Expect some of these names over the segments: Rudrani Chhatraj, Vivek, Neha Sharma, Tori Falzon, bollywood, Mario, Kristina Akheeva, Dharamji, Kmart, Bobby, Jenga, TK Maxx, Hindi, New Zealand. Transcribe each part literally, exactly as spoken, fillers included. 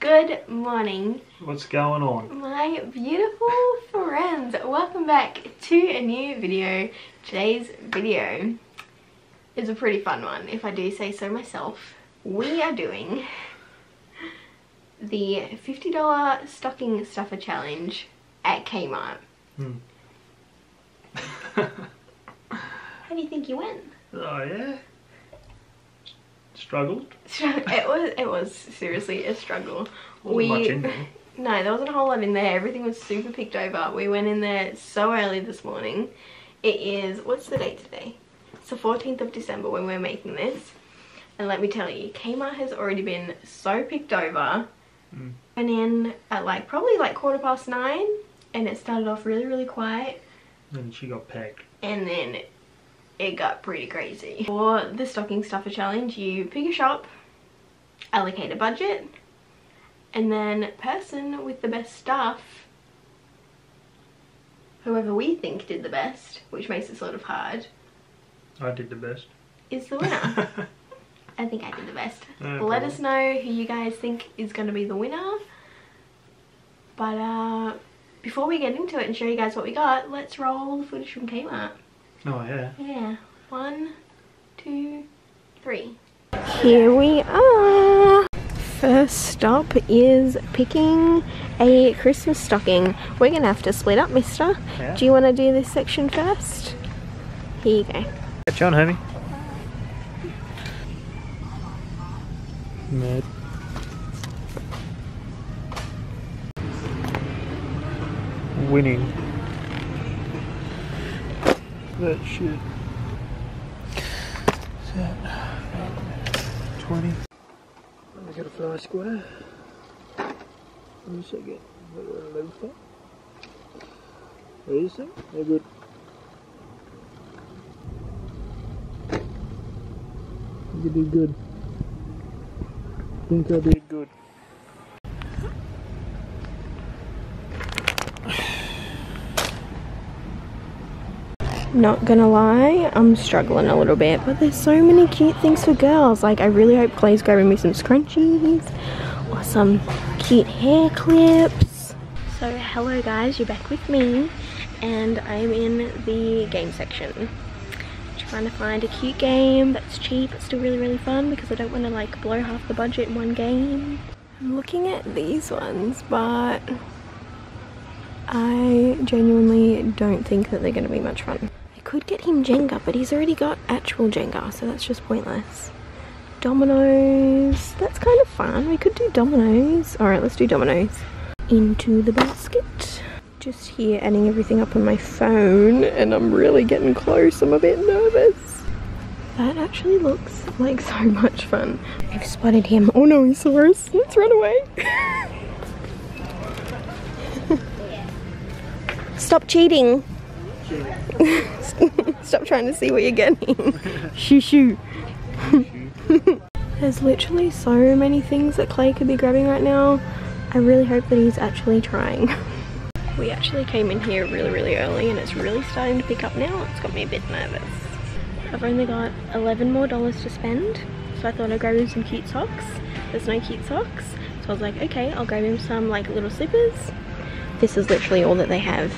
Good morning. What's going on? My beautiful friends, welcome back to a new video. Today's video is a pretty fun one, if I do say so myself. We are doing the fifty dollar stocking stuffer challenge at Kmart. Hmm. How do you think you went? Oh yeah. Struggled. It was. It was seriously a struggle. Wasn't we much in there. No, there wasn't a whole lot in there. Everything was super picked over. We went in there so early this morning. It is. What's the date today? It's the fourteenth of December when we're making this. And let me tell you, Kmart has already been so picked over. Mm. Went in at like probably like quarter past nine, and it started off really really quiet. And she got packed. And then it got pretty crazy. For the stocking stuffer challenge, you pick a shop, allocate a budget, and then person with the best stuff, whoever we think did the best, which makes it sort of hard. I did the best. Is the winner. I think I did the best. No, let us know who you guys think is going to be the winner. But uh, before we get into it and show you guys what we got, let's roll the footage from Kmart. Oh yeah. Yeah. One, two, three. Here we are. First stop is picking a Christmas stocking. We're gonna have to split up, mister. Yeah. Do you wanna do this section first? Here you go. Catch on, homie. Mad. Winning. That shit. twenty. I got a fly square. One second. What do you think? They're good. You did good. I think I did good. Not gonna lie, I'm struggling a little bit, but there's so many cute things for girls. Like, I really hope Clay's grabbing me some scrunchies or some cute hair clips. So hello guys, you're back with me, and I'm in the game section trying to find a cute game that's cheap but still really really fun, because I don't want to like blow half the budget in one game. I'm looking at these ones, but I genuinely don't think that they're gonna be much fun. Could get him Jenga, but he's already got actual Jenga, so that's just pointless. Dominoes, that's kind of fun. We could do dominoes. Alright, let's do dominoes. Into the basket. Just here adding everything up on my phone, and I'm really getting close. I'm a bit nervous. That actually looks like so much fun. I've spotted him. Oh no, he saw us. Let's run away. Stop cheating. Stop trying to see what you're getting. Shoo shoo. There's literally so many things that Clay could be grabbing right now. I really hope that he's actually trying. We actually came in here really really early, and it's really starting to pick up now. It's got me a bit nervous. I've only got eleven more dollars to spend, so I thought I'd grab him some cute socks. There's no cute socks, so I was like, okay, I'll grab him some like little slippers. This is literally all that they have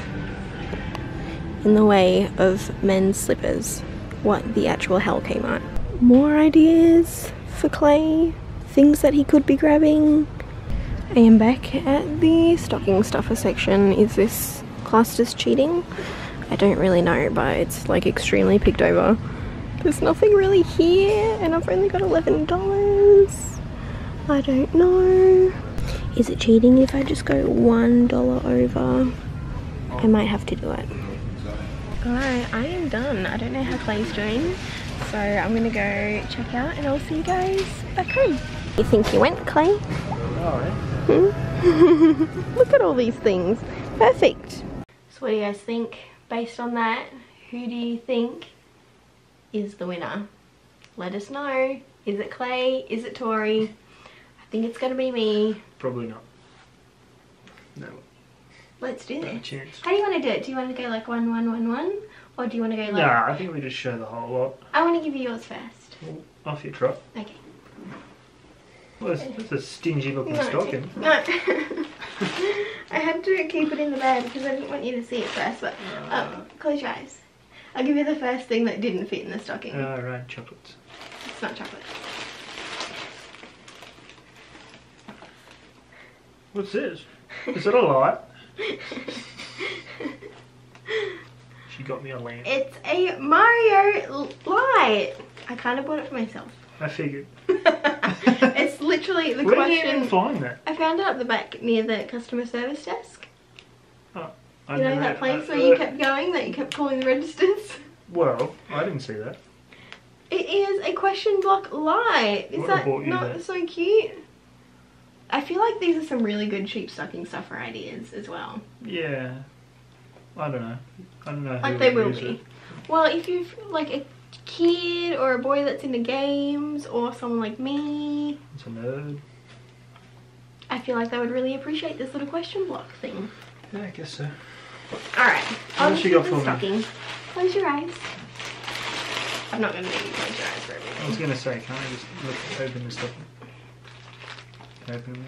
in the way of men's slippers. What the actual hell, Kmart. More ideas for Clay, things that he could be grabbing. I am back at the stocking stuffer section. Is this classed as cheating? I don't really know, but it's like extremely picked over. There's nothing really here, and I've only got eleven dollars. I don't know. Is it cheating if I just go one dollar over? I might have to do it. Alright, I am done. I don't know how Clay's doing, so I'm gonna go check out and I'll see you guys back home. You think you went, Clay? Alright. Hmm? Look at all these things. Perfect. So what do you guys think? Based on that, who do you think is the winner? Let us know. Is it Clay? Is it Tori? I think it's gonna be me. Probably not. No. Let's do this. Chance. How do you want to do it? Do you want to go like one, one, one, one? Or do you want to go like... Nah, I think we just show the whole lot. I want to give you yours first. Well, off your trot. Okay. Well, it's a stingy looking no, stocking. No. I had to keep it in the bag because I didn't want you to see it first, but uh, um, close your eyes. I'll give you the first thing that didn't fit in the stocking. Oh, right, chocolates. It's not chocolate. What's this? Is it a light? She got me a lamp. It's a Mario light. I kind of bought it for myself. I figured. It's literally the Where question. Where did you even find that? I found it at the back near the customer service desk. Oh, I you know that place I, where uh, you kept going, that you kept calling the registers? Well, I didn't see that. It is a question block light. Is that not that? So cute? I feel like these are some really good cheap stocking stuffer ideas as well. Yeah. I don't know. I don't know. Who like they will be. It. Well, if you've like a kid or a boy that's into games or someone like me. It's a nerd. I feel like they would really appreciate this little question block thing. Yeah, I guess so. Alright. I'll just do the stocking. Me? Close your eyes. I'm not going to make you close your eyes for a minute. I was going to say, can't I just look, open this stocking? Can I open them?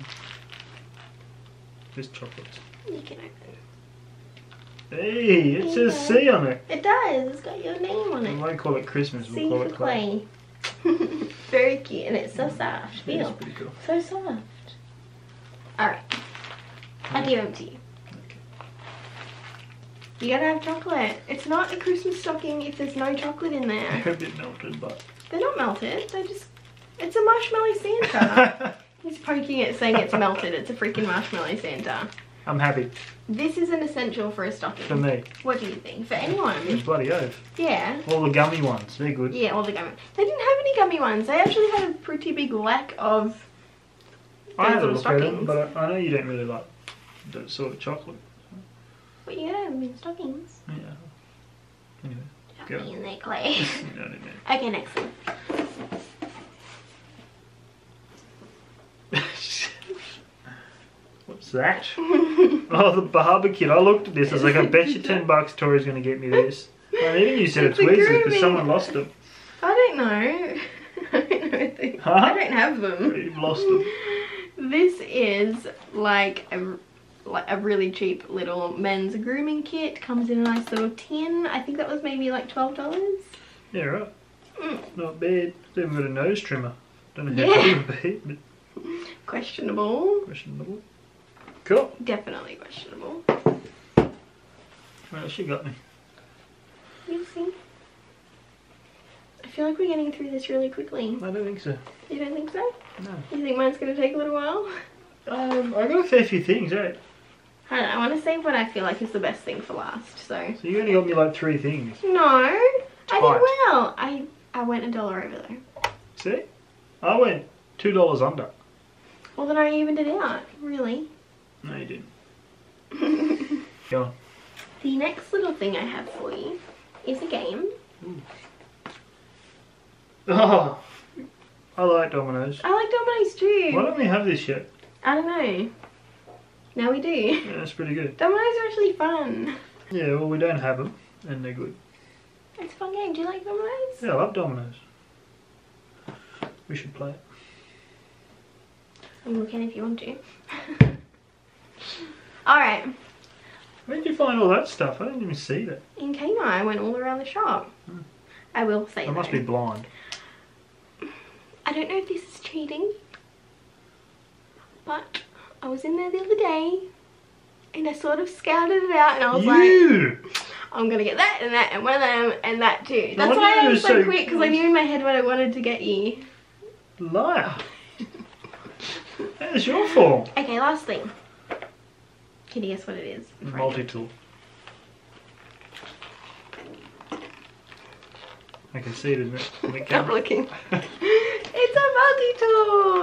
Just chocolates. You can open them. Hey, it yeah. says C on it. It does. It's got your name on it. We won't call it Christmas. We'll C call it Clay. Clay. Very cute, and it's so soft. Feel. It's pretty cool. So soft. All right. I'll give them to you. Okay. You gotta have chocolate. It's not a Christmas stocking if there's no chocolate in there. I hope it melted, but they're not melted. They just. It's a marshmallow Santa. He's poking it, saying it's melted. It's a freaking marshmallow Santa. I'm happy. This is an essential for a stocking. For me. What do you think? For anyone? It's bloody oath. Yeah. All the gummy ones. They're good. Yeah, all the gummy. They didn't have any gummy ones. They actually had a pretty big lack of I had a look stockings. At them, but I know you don't really like that sort of chocolate. But you gotta have them in stockings. Yeah. Anyway. Don't go. Me in there, Clay. No, no, no. Okay, next one. What's that? Oh, the barbecue. I looked at this. I was like, I bet you ten bucks Tori's going to get me this. Well, even you said it's, it's Weezers because someone lost them. I don't know. I don't know. They, huh? I don't have them. You've lost them. This is like a, like a really cheap little men's grooming kit. Comes in a nice little tin. I think that was maybe like twelve dollars. Yeah, right. Mm. Not bad. They've got a nose trimmer. Don't know how yeah. to be, but... Questionable. Questionable. Cool. Definitely questionable. Well, she got me. You see? I feel like we're getting through this really quickly. I don't think so. You don't think so? No. You think mine's going to take a little while? Um, I got a fair few things, right? I don't know, I want to save what I feel like is the best thing for last, so. So you only got me like three things. No. Tight. I did well. I, I went a dollar over though. See? I went two dollars under. Well, then I evened it out, really. No, you didn't. Go on. The next little thing I have for you is a game. Ooh. Oh, I like Dominoes. I like Dominoes too. Why don't we have this yet? I don't know. Now we do. Yeah, that's pretty good. Dominoes are actually fun. Yeah, well, we don't have them, and they're good. It's a fun game. Do you like Dominoes? Yeah, I love Dominoes. We should play it. And we can if you want to. Alright. Where did you find all that stuff? I didn't even see that. In Kmart. I went all around the shop. Hmm. I will say that. I must be blind. I don't know if this is cheating, but I was in there the other day and I sort of scouted it out and I was you. like, I'm going to get that and that and one of them and that too. That's why I was so, so quick because I knew in my head what I wanted to get you. Liar. That is your fault. Okay, last thing. Can you guess what it is? Multi-tool. I can see it in the, in the camera. I'm looking. It's a multi-tool!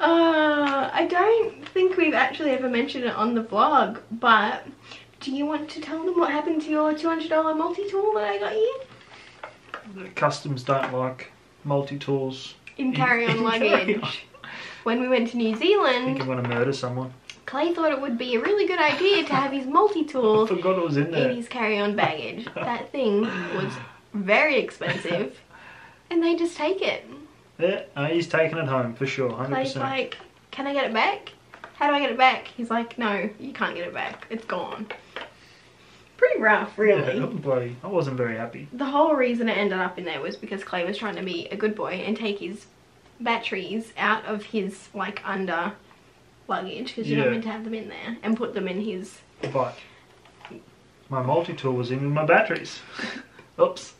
Uh, I don't think we've actually ever mentioned it on the vlog, but do you want to tell them what happened to your two hundred dollar multi-tool that I got you? The customs don't like multi-tools. In carry-on luggage. Carry on. When we went to New Zealand... I think I'm going to murder someone. Clay thought it would be a really good idea to have his multi-tool forgot it was in, there. in his carry-on baggage. That thing was very expensive and they just take it. Yeah, no, he's taking it home for sure, one hundred percent. He's like, can I get it back? How do I get it back? He's like, no, you can't get it back. It's gone. Pretty rough, really. Yeah, bloody. I wasn't very happy. The whole reason it ended up in there was because Clay was trying to be a good boy and take his batteries out of his, like, under luggage, because you're yeah. not meant to have them in there, and put them in his... But my multi-tool was in my batteries. Oops.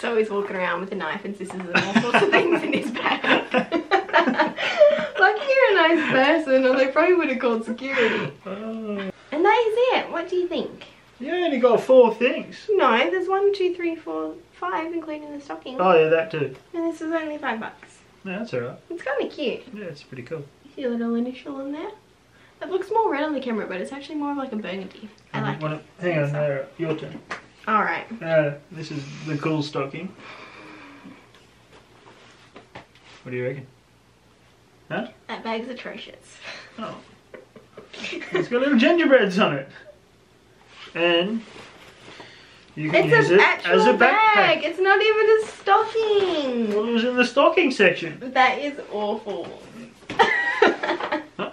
So he's walking around with a knife and scissors and all sorts of things in his bag. Like, you're a nice person, or they probably would have called security. Oh. And that is it. What do you think? You only got four things. No, there's one, two, three, four, five, including the stocking. Oh yeah, that too. And this is only five bucks. Yeah, that's alright. It's kind of cute. Yeah, it's pretty cool. You see a little initial in there? It looks more red on the camera, but it's actually more of like a burgundy. I like it. Hang on, there. Your turn. Alright. Uh, this is the cool stocking. What do you reckon? Huh? That bag's atrocious. Oh. It's got little gingerbreads on it. And you can it's use it as a backpack. Bag. It's not even a stocking. Well, it was in the stocking section. That is awful. Huh?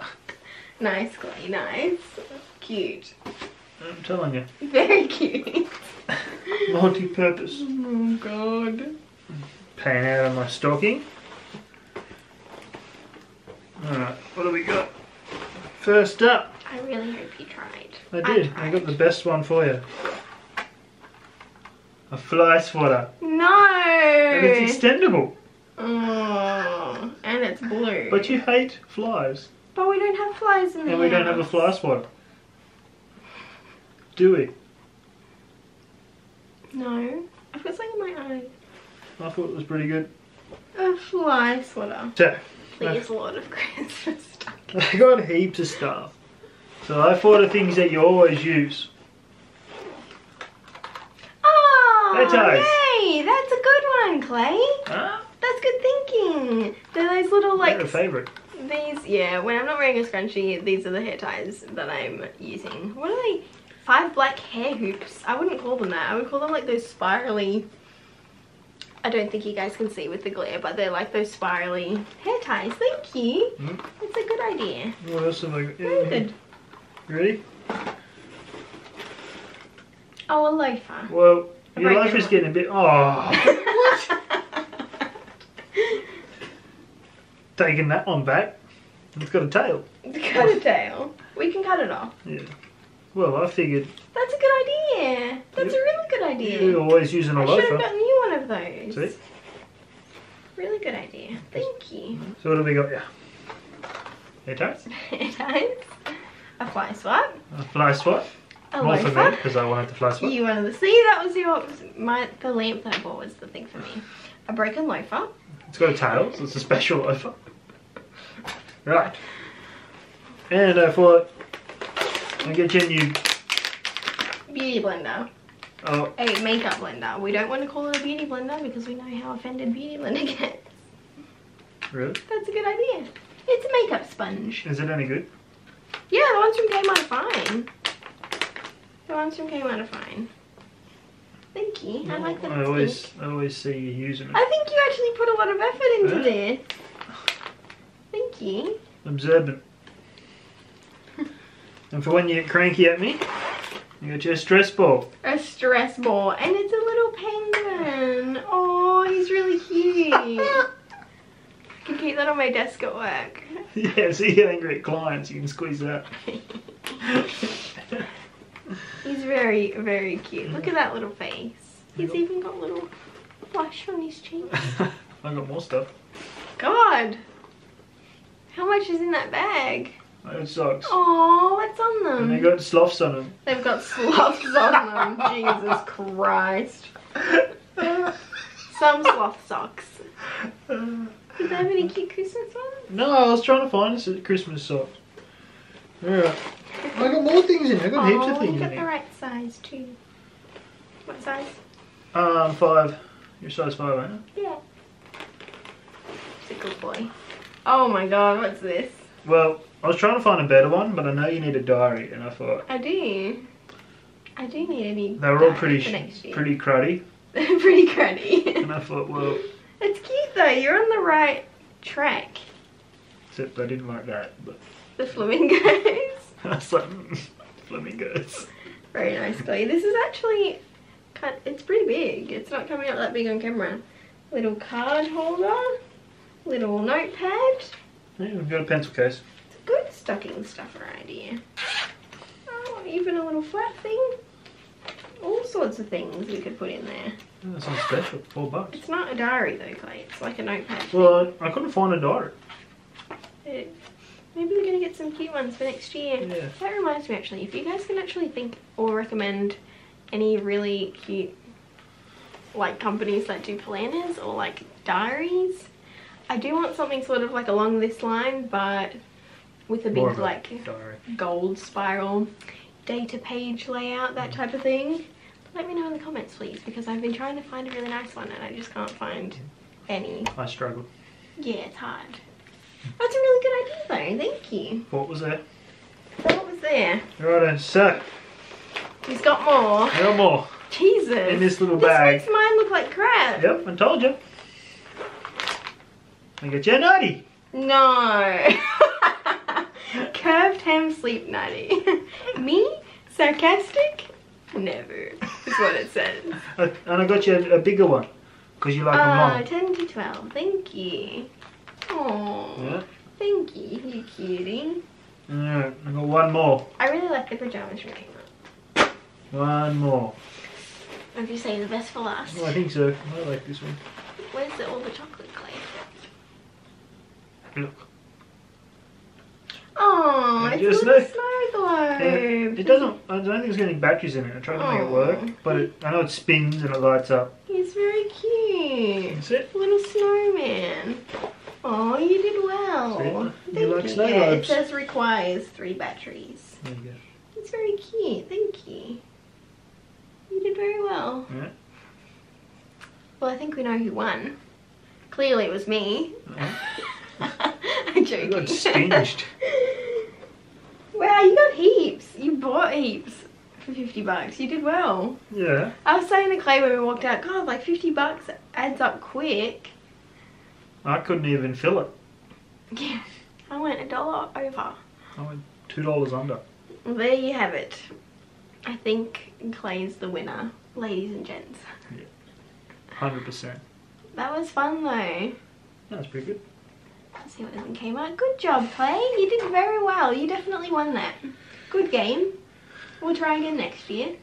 Nice, Clay, nice. Cute. I'm telling you. Very cute. Multi-purpose. Oh god. Pan out of my stocking. Alright, what do we got? First up. I really hope you tried. I did. I, tried. I got the best one for you. A fly swatter. No! And it's extendable. Oh, and it's blue. But you hate flies. But we don't have flies in the house. And we don't have a fly swatter. Do we? No. I've got something in my eye. I thought it was pretty good. A fly swatter. So, please, Lord of Christmas stuff. I got heaps of stuff. So I thought of things that you always use. Oh, yay! That's a good one, Clay. Huh? That's good thinking. They're those little like... They're a favourite. These, yeah, when I'm not wearing a scrunchie, these are the hair ties that I'm using. What are they? Five black hair hoops. I wouldn't call them that. I would call them like those spirally... I don't think you guys can see with the glare, but they're like those spirally hair ties. Thank you. Mm. That's a good idea. What else have I got? Very good. You ready? Oh, a loafer. Well, a your loafer's getting a bit... Oh, what? Taking that one back. It's got a tail. It's got a tail. We can cut it off. Yeah. Well, I figured... That's a good idea. That's yep. a really good idea. You're always using a I loafer. I should have gotten you one of those. See? Really good idea. Thank you. So what have we got here? Hair ties? Hair ties. A fly swat. A fly swat. A loafer. More for me, because I wanted to fly swat. You wanted to see. That was your... My, the lamp that I bought was the thing for me. A broken loafer. It's got a tail, so it's a special loafer. Right. And I thought... I'll get you a new beauty blender. Oh. A makeup blender. We don't want to call it a beauty blender because we know how offended beauty blender gets. Really? That's a good idea. It's a makeup sponge. Is it any good? Yeah, the ones from Kmart are fine. The ones from Kmart are fine. Thank you. No, I like that. I always, I always see you using it. I think you actually put a lot of effort into yeah. this. Thank you. Observant. And for when you get cranky at me, you got your stress ball. A stress ball. And it's a little penguin. Oh, he's really cute. I can keep that on my desk at work. Yeah, so you get angry at clients, you can squeeze that. He's very, very cute. Look at that little face. He's got... even got a little blush on his cheek. I've got more stuff. God. How much is in that bag? Those socks. Oh, what's on them? And they've got sloths on them. They've got sloths on them. Jesus Christ. Some sloth socks. Did they have any cute Christmas ones? No, I was trying to find a Christmas sock. Yeah. I got more things in. I got oh, heaps of things in. Oh, you got the right size too. What size? Um, five. You're size five, aren't you? Yeah. Sickle boy. Oh my god, what's this? Well, I was trying to find a better one, but I know you need a diary, and I thought... I do. I do need any. They were all pretty, pretty cruddy. pretty cruddy. Pretty cruddy. And I thought, well... It's cute though, you're on the right track. Except I didn't like that. But the flamingos. That's like flamingos. Very nicely. This is actually, it's pretty big. It's not coming out that big on camera. Little card holder, little notepad. Yeah, we've got a pencil case. It's a good stocking stuffer idea. Oh, even a little flat thing. All sorts of things we could put in there. Yeah, that sounds special. Four bucks. It's not a diary though, Clay. It's like a notepad. Well, I, I couldn't find a diary. It, maybe we're going to get some cute ones for next year. Yeah. That reminds me actually, if you guys can actually think or recommend any really cute like companies that do planners or like diaries. I do want something sort of like along this line, but with a big a like diary. Gold spiral data page layout, that type of thing. Let me know in the comments please, because I've been trying to find a really nice one and I just can't find any. I struggle. Yeah, it's hard. That's a really good idea though, thank you. What was that? What was there? Righto, so. He's got more. No more. Jesus. In this little bag. This makes mine look like crap. Yep, I told you. I get you a nightie. No. Curved hem sleep nightie. Me? Sarcastic? Never. Is what it says. And I got you a, a bigger one. Because you like them long. Oh, ten to twelve. Thank you. Aww. Yeah. Thank you, you cutie. Alright, I got one more. I really like the pajamas from Kmart. One more. Have you saved the best for last? Oh, I think so. I like this one. Where's the, all the chocolate, Clay? Look. Oh, it's just a little snow globe. It, it doesn't. I don't think it's got any batteries in it. I tried to oh. make it work, but it, I know it spins and it lights up. He's very cute. That's it. Little snowman. Oh, you did well. See? You like snow globes. Yeah, it says requires three batteries. There you go. It's very cute. Thank you. You did very well. Yeah. Well, I think we know who won. Clearly, it was me. Uh-huh. I'm joking. You got stinged. Wow, you got heaps. You bought heaps for fifty bucks. You did well. Yeah. I was saying to Clay when we walked out, God, like fifty bucks adds up quick. I couldn't even fill it. Yeah. I went a dollar over. I went two dollars under. There you have it. I think Clay's the winner, ladies and gents. Yeah. one hundred percent. That was fun though. That was pretty good. Let's see what this one came out. Good job, Clay. You did very well. You definitely won that. Good game. We'll try again next year.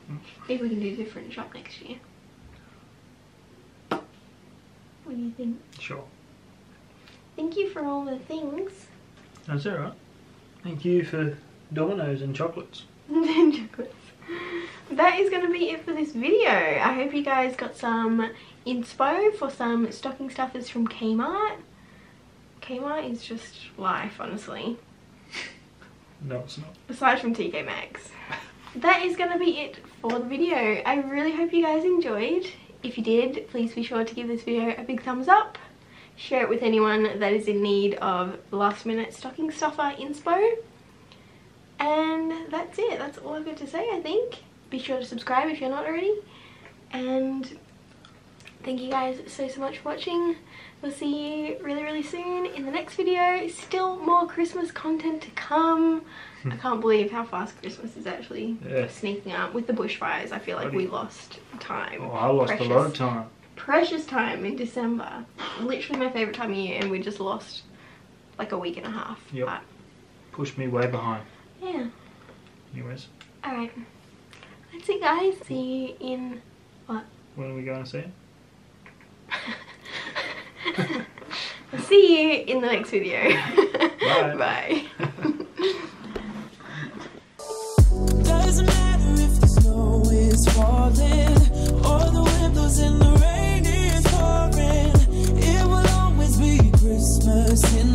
Maybe we can do a different shop next year. What do you think? Sure. Thank you for all the things. That's alright. Thank you for Dominoes and chocolates. And chocolates. That is going to be it for this video. I hope you guys got some inspo for some stocking stuffers from Kmart. Kmart is just life, honestly. No, it's not. Aside from T K Maxx. That is going to be it for the video. I really hope you guys enjoyed. If you did, please be sure to give this video a big thumbs up. Share it with anyone that is in need of last minute stocking stuffer inspo. And that's it. That's all I've got to say, I think. Be sure to subscribe if you're not already. And thank you guys so, so much for watching. We'll see you really, really soon in the next video. Still more Christmas content to come. I can't believe how fast Christmas is actually yeah. sneaking up. With the bushfires, I feel like we lost time. Oh, I lost precious, a lot of time. Precious time in December. Literally my favourite time of year, and we just lost like a week and a half. Yep. But pushed me way behind. Yeah. Anyways. Alright. That's it, guys. See you in what? When are we going to see it? I'll see you in the next video. Bye. Doesn't matter if the snow is falling or the wind blows and the rain is pouring. It will always be Christmas in